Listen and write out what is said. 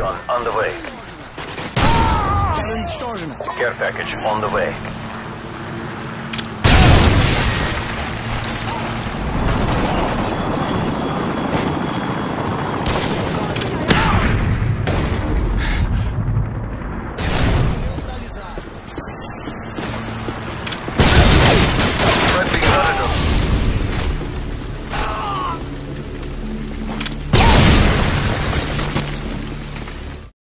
Recon on the way. Care package on the way.